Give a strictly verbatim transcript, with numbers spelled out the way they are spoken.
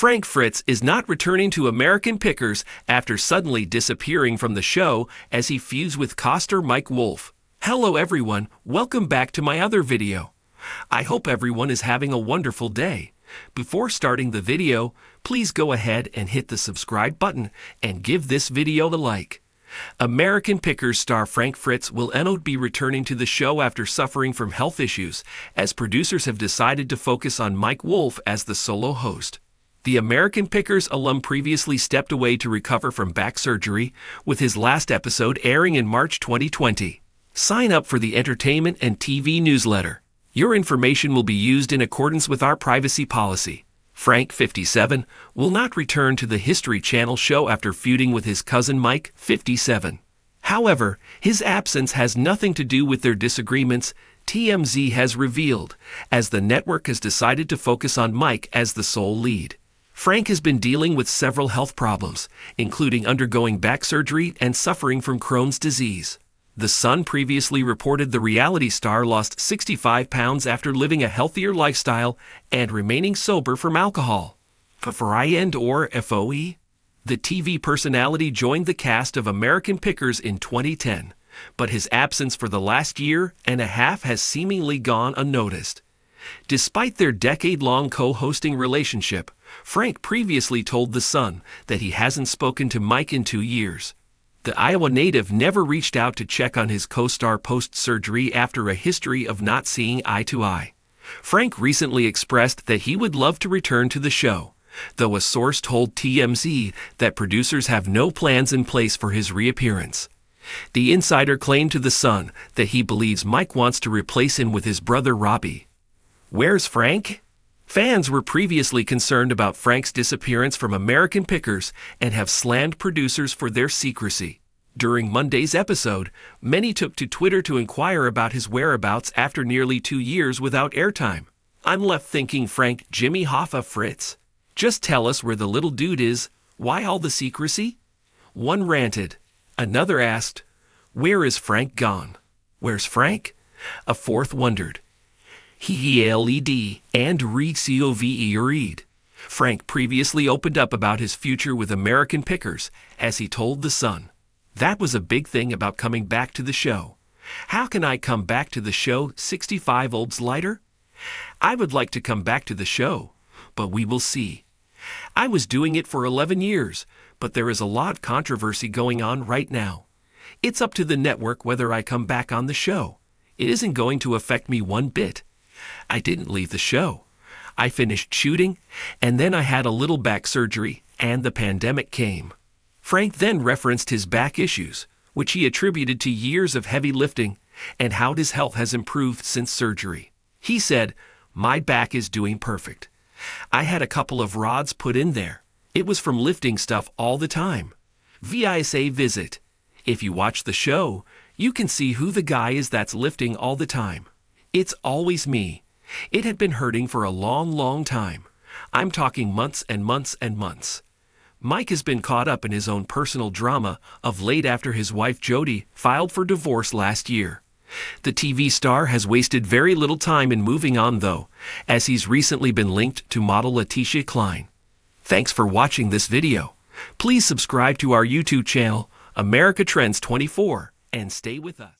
Frank Fritz is not returning to American Pickers after suddenly disappearing from the show as he feuds with coster Mike Wolfe. Hello everyone, welcome back to my other video. I hope everyone is having a wonderful day. Before starting the video, please go ahead and hit the subscribe button and give this video a like. American Pickers star Frank Fritz will not be returning to the show after suffering from health issues, as producers have decided to focus on Mike Wolfe as the solo host. The American Pickers alum previously stepped away to recover from back surgery, with his last episode airing in March twenty twenty. Sign up for the entertainment and T V newsletter. Your information will be used in accordance with our privacy policy. Frank, fifty-seven, will not return to the History Channel show after feuding with his cousin Mike, fifty-seven. However, his absence has nothing to do with their disagreements, T M Z has revealed, as the network has decided to focus on Mike as the sole lead. Frank has been dealing with several health problems, including undergoing back surgery and suffering from Crohn's disease. The Sun previously reported the reality star lost sixty-five pounds after living a healthier lifestyle and remaining sober from alcohol. F F R I N D or F O E? The T V personality joined the cast of American Pickers in twenty ten, but his absence for the last year and a half has seemingly gone unnoticed. Despite their decade-long co-hosting relationship, Frank previously told The Sun that he hasn't spoken to Mike in two years. The Iowa native never reached out to check on his co-star post-surgery after a history of not seeing eye to eye. Frank recently expressed that he would love to return to the show, though a source told T M Z that producers have no plans in place for his reappearance. The insider claimed to The Sun that he believes Mike wants to replace him with his brother Robbie. Where's Frank? Fans were previously concerned about Frank's disappearance from American Pickers and have slammed producers for their secrecy. During Monday's episode, many took to Twitter to inquire about his whereabouts after nearly two years without airtime. I'm left thinking, Frank Jimmy Hoffa Fritz, just tell us where the little dude is, why all the secrecy? One ranted, another asked, where is Frank gone? Where's Frank? A fourth wondered. He-he-led and re-cove-read. Frank previously opened up about his future with American Pickers, as he told The Sun. That was a big thing about coming back to the show. How can I come back to the show, sixty-five-olds lighter? I would like to come back to the show, but we will see. I was doing it for eleven years, but there is a lot of controversy going on right now. It's up to the network whether I come back on the show. It isn't going to affect me one bit. I didn't leave the show. I finished shooting, and then I had a little back surgery, and the pandemic came. Frank then referenced his back issues, which he attributed to years of heavy lifting, and how his health has improved since surgery. He said, "My back is doing perfect. I had a couple of rods put in there. It was from lifting stuff all the time." V I S A visit. If you watch the show, you can see who the guy is that's lifting all the time. It's always me. It had been hurting for a long, long time. I'm talking months and months and months. Mike has been caught up in his own personal drama of late after his wife Jodi filed for divorce last year. The T V star has wasted very little time in moving on though, as he's recently been linked to model Leticia Klein. Thanks for watching this video. Please subscribe to our YouTube channel, America Trends twenty-four, and stay with us.